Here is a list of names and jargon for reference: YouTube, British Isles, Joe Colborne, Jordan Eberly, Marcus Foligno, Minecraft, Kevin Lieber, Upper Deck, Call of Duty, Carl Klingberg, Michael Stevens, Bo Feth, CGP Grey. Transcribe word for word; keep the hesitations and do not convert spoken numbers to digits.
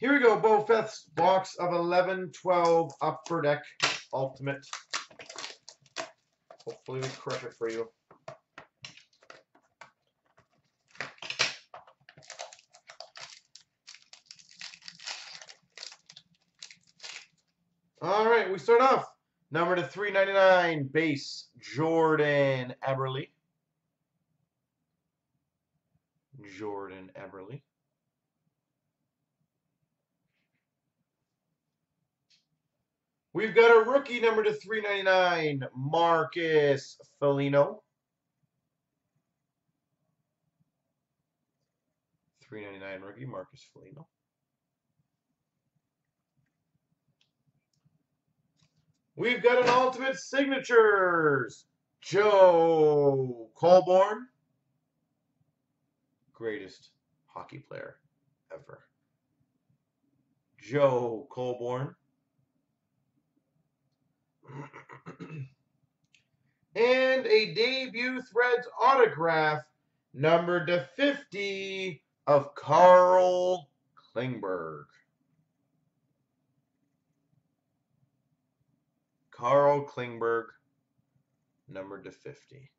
Here we go, Bo Feth's box of eleven twelve Upper Deck Ultimate. Hopefully we crush it for you. All right, we start off. Number to three ninety-nine base, Jordan Eberly. Jordan Eberly. We've got a rookie number to three ninety-nine, Marcus Foligno. three ninety-nine rookie, Marcus Foligno. We've got an Ultimate Signatures, Joe Colborne. Greatest hockey player ever. Joe Colborne. And a debut Threads autograph, numbered to fifty, of Carl Klingberg. Carl Klingberg, numbered to fifty.